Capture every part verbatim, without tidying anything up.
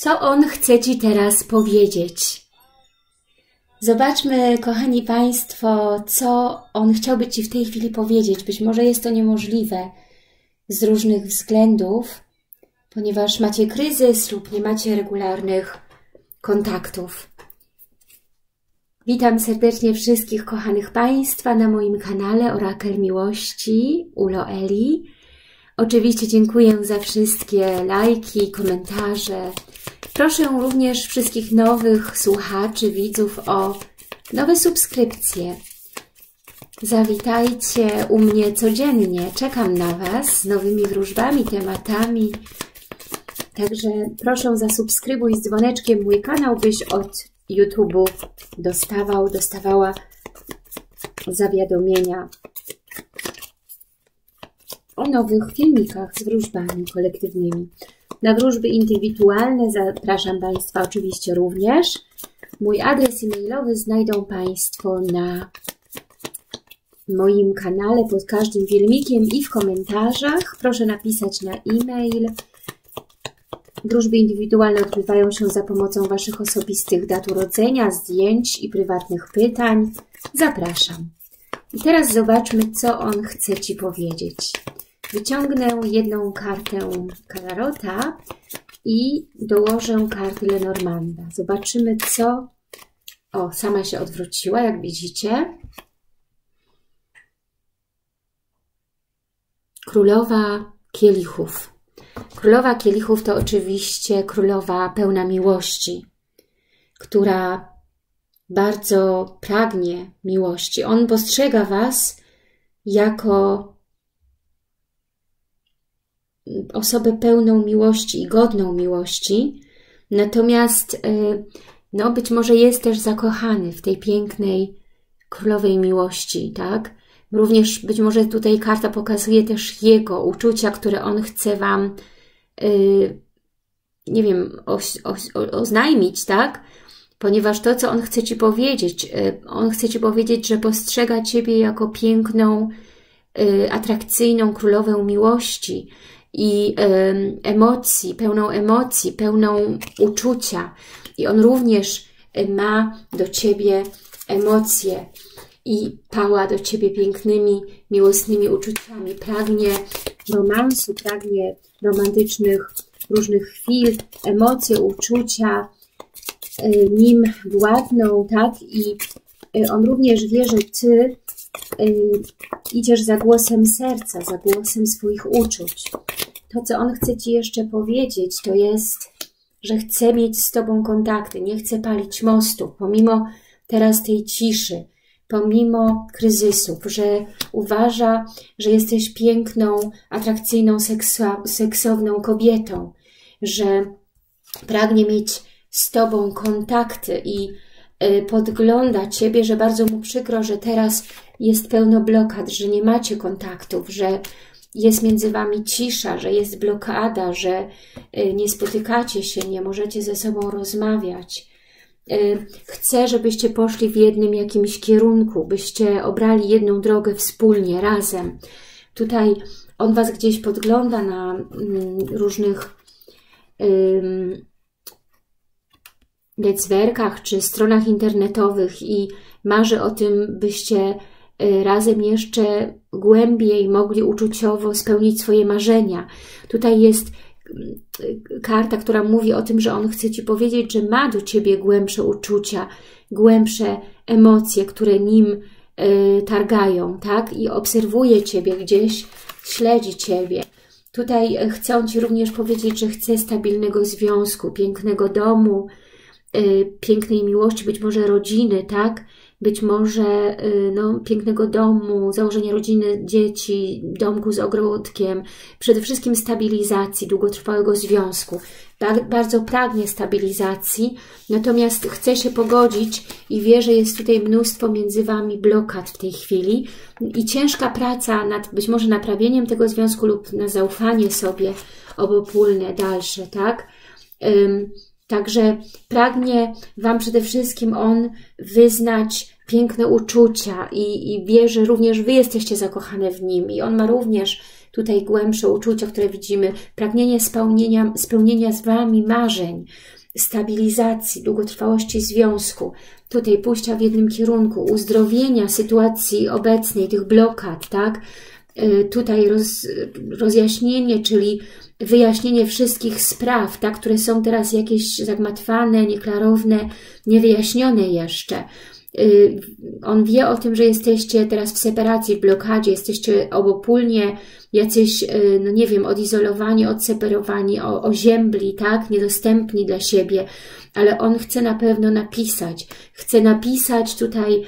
co on chce Ci teraz powiedzieć. Zobaczmy, kochani Państwo, co on chciałby Ci w tej chwili powiedzieć. Być może jest to niemożliwe z różnych względów, ponieważ macie kryzys lub nie macie regularnych kontaktów. Witam serdecznie wszystkich kochanych Państwa na moim kanale Orakel Miłości, Uloeli. Oczywiście dziękuję za wszystkie lajki, komentarze. Proszę również wszystkich nowych słuchaczy, widzów o nowe subskrypcje. Zawitajcie u mnie codziennie. Czekam na Was z nowymi wróżbami, tematami. Także proszę, zasubskrybuj z dzwoneczkiem mój kanał, byś od YouTube'u dostawał, dostawała zawiadomienia o nowych filmikach z wróżbami kolektywnymi. Na wróżby indywidualne zapraszam Państwa oczywiście również. Mój adres e-mailowy znajdą Państwo na moim kanale pod każdym filmikiem i w komentarzach. Proszę napisać na e-mail. Wróżby indywidualne odbywają się za pomocą Waszych osobistych dat urodzenia, zdjęć i prywatnych pytań. Zapraszam. I teraz zobaczmy, co on chce Ci powiedzieć. Wyciągnę jedną kartę Tarota i dołożę karty Lenormanda. Zobaczymy, co... O, sama się odwróciła, jak widzicie. Królowa Kielichów. Królowa Kielichów to oczywiście królowa pełna miłości, która bardzo pragnie miłości. On postrzega Was jako osobę pełną miłości i godną miłości, natomiast no, być może jest też zakochany w tej pięknej królowej miłości, tak? Również być może tutaj karta pokazuje też jego uczucia, które on chce Wam, yy, nie wiem, oś, oś, oznajmić, tak? Ponieważ to, co on chce Ci powiedzieć, yy, on chce Ci powiedzieć, że postrzega Ciebie jako piękną, yy, atrakcyjną królowę miłości i yy, emocji, pełną emocji, pełną uczucia. I on również yy, ma do Ciebie emocje i pała do Ciebie pięknymi, miłosnymi uczuciami. Pragnie romansu, pragnie romantycznych różnych chwil, emocje, uczucia nim władną, tak? I on również wie, że Ty idziesz za głosem serca, za głosem swoich uczuć. To, co on chce Ci jeszcze powiedzieć, to jest, że chce mieć z Tobą kontakty, nie chce palić mostów, pomimo teraz tej ciszy, pomimo kryzysów, że uważa, że jesteś piękną, atrakcyjną, seksowną kobietą, że pragnie mieć z Tobą kontakty i podgląda Ciebie, że bardzo mu przykro, że teraz jest pełno blokad, że nie macie kontaktów, że jest między Wami cisza, że jest blokada, że nie spotykacie się, nie możecie ze sobą rozmawiać. Chcę, żebyście poszli w jednym jakimś kierunku, byście obrali jedną drogę wspólnie, razem. Tutaj on Was gdzieś podgląda na różnych netzwerkach czy stronach internetowych i marzy o tym, byście razem jeszcze głębiej mogli uczuciowo spełnić swoje marzenia. Tutaj jest karta, która mówi o tym, że on chce Ci powiedzieć, że ma do Ciebie głębsze uczucia, głębsze emocje, które nim targają, tak? I obserwuje Ciebie gdzieś, śledzi Ciebie. Tutaj chce on Ci również powiedzieć, że chce stabilnego związku, pięknego domu, pięknej miłości, być może rodziny, tak? Być może no, pięknego domu, założenia rodziny, dzieci, domku z ogródkiem, przede wszystkim stabilizacji, długotrwałego związku. Bardzo pragnie stabilizacji, natomiast chce się pogodzić i wie, że jest tutaj mnóstwo między Wami blokad w tej chwili i ciężka praca nad być może naprawieniem tego związku lub na zaufanie sobie obopólne, dalsze, tak? Um, Także pragnie Wam przede wszystkim on wyznać piękne uczucia i, i wie, że również Wy jesteście zakochane w nim i on ma również tutaj głębsze uczucia, które widzimy, pragnienie spełnienia, spełnienia z Wami marzeń, stabilizacji, długotrwałości związku, tutaj pójścia w jednym kierunku, uzdrowienia sytuacji obecnej, tych blokad, tak? Tutaj roz, rozjaśnienie, czyli wyjaśnienie wszystkich spraw, tak, które są teraz jakieś zagmatwane, nieklarowne, niewyjaśnione jeszcze. On wie o tym, że jesteście teraz w separacji, w blokadzie, jesteście obopólnie jacyś, no nie wiem, odizolowani, odseparowani, oziębli, tak, niedostępni dla siebie, ale on chce na pewno napisać, chce napisać tutaj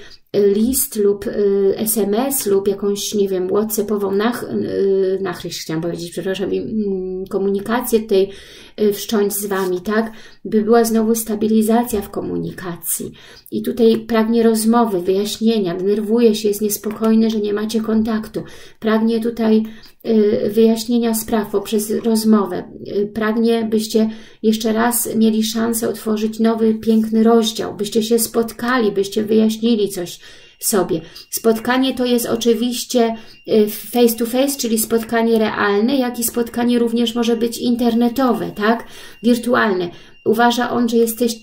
list lub S M S lub jakąś, nie wiem, WhatsAppową nach, nachryść, chciałam powiedzieć, przepraszam, komunikację tutaj wszcząć z Wami, tak, by była znowu stabilizacja w komunikacji. I tutaj pragnie rozmowy, wyjaśnienia, denerwuje się, jest niespokojny, że nie macie kontaktu. Pragnie tutaj wyjaśnienia spraw poprzez rozmowę. Pragnie, byście jeszcze raz mieli szansę otworzyć nowy, piękny rozdział, byście się spotkali, byście wyjaśnili coś sobie. Spotkanie to jest oczywiście face to face, czyli spotkanie realne, jak i spotkanie również może być internetowe, tak? Wirtualne. Uważa on, że jesteś,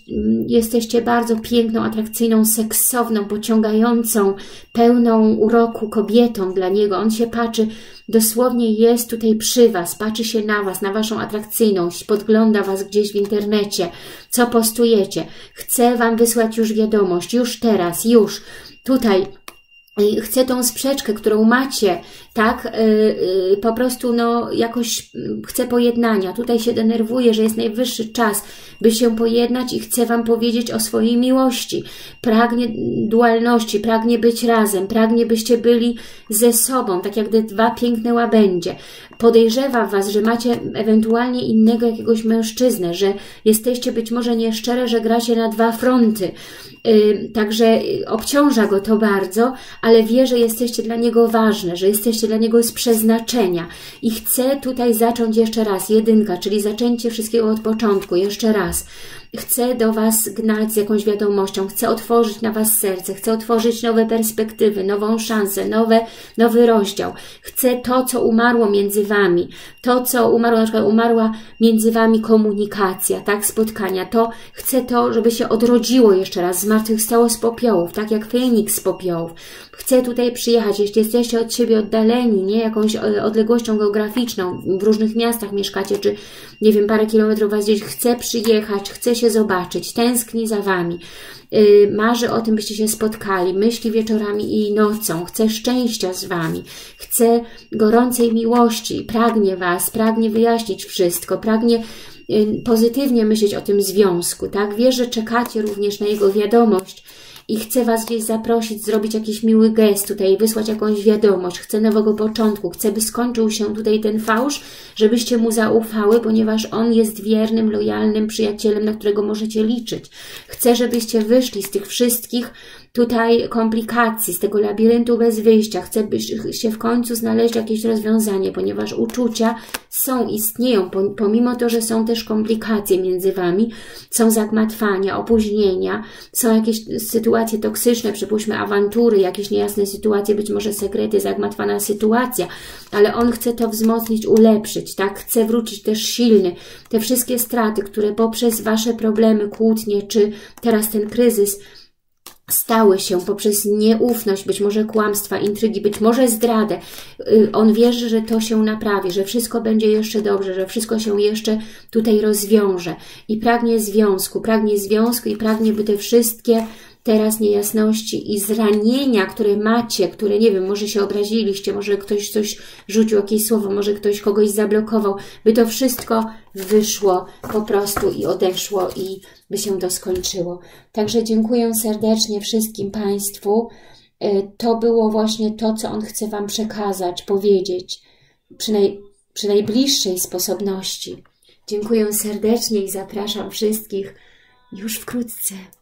jesteście bardzo piękną, atrakcyjną, seksowną, pociągającą, pełną uroku kobietą dla niego. On się patrzy, dosłownie jest tutaj przy Was, patrzy się na Was, na Waszą atrakcyjność, podgląda Was gdzieś w internecie, co postujecie. Chce Wam wysłać już wiadomość, już teraz, już. Tutaj chcę tą sprzeczkę, którą macie, tak, yy, po prostu no jakoś chcę pojednania. Tutaj się denerwuje, że jest najwyższy czas, by się pojednać i chcę Wam powiedzieć o swojej miłości. Pragnie dualności, pragnie być razem, pragnie byście byli ze sobą, tak jak te dwa piękne łabędzie. Podejrzewa Was, że macie ewentualnie innego jakiegoś mężczyznę, że jesteście być może nieszczere, że gracie na dwa fronty. Yy, także obciąża go to bardzo, ale wie, że jesteście dla niego ważne, że jesteście dla niego z przeznaczenia i chce tutaj zacząć jeszcze raz, jedynka, czyli zaczęcie wszystkiego od początku, jeszcze raz. Chce do Was gnać z jakąś wiadomością, chce otworzyć na Was serce, chce otworzyć nowe perspektywy, nową szansę, nowe, nowy rozdział. Chce to, co umarło między Wami, to, co umarło, na przykład umarła między Wami komunikacja, tak, spotkania, to chce to, żeby się odrodziło jeszcze raz, zmartwychwstało z popiołów, tak jak Feniks z popiołów. Chce tutaj przyjechać, jeśli jesteście od siebie oddaleni, nie, jakąś odległością geograficzną, w różnych miastach mieszkacie, czy nie wiem, parę kilometrów Was gdzieś, chce przyjechać, chce się zobaczyć, tęskni za Wami, yy, marzy o tym, byście się spotkali, myśli wieczorami i nocą, chce szczęścia z Wami, chce gorącej miłości, pragnie Was, pragnie wyjaśnić wszystko, pragnie yy, pozytywnie myśleć o tym związku, tak? Wie, że czekacie również na jego wiadomość i chce Was gdzieś zaprosić, zrobić jakiś miły gest tutaj, wysłać jakąś wiadomość, chce nowego początku, chce, by skończył się tutaj ten fałsz, żebyście mu zaufały, ponieważ on jest wiernym, lojalnym przyjacielem, na którego możecie liczyć. Chce, żebyście wyszli z tych wszystkich tutaj komplikacji, z tego labiryntu bez wyjścia. Chce, byście w końcu znaleźć jakieś rozwiązanie, ponieważ uczucia są, istnieją, pomimo to, że są też komplikacje między Wami, są zagmatwania, opóźnienia, są jakieś sytuacje toksyczne, przypuśćmy awantury, jakieś niejasne sytuacje, być może sekrety, zagmatwana sytuacja, ale on chce to wzmocnić, ulepszyć, tak? Chce wrócić też silny. Te wszystkie straty, które poprzez Wasze problemy, kłótnie, czy teraz ten kryzys, stały się poprzez nieufność, być może kłamstwa, intrygi, być może zdradę. On wierzy, że to się naprawi, że wszystko będzie jeszcze dobrze, że wszystko się jeszcze tutaj rozwiąże i pragnie związku, pragnie związku i pragnie, by te wszystkie teraz niejasności i zranienia, które macie, które, nie wiem, może się obraziliście, może ktoś coś rzucił, jakieś słowo, może ktoś kogoś zablokował, by to wszystko wyszło po prostu i odeszło i by się to skończyło. Także dziękuję serdecznie wszystkim Państwu. To było właśnie to, co on chce Wam przekazać, powiedzieć przy, naj, przy najbliższej sposobności. Dziękuję serdecznie i zapraszam wszystkich już wkrótce.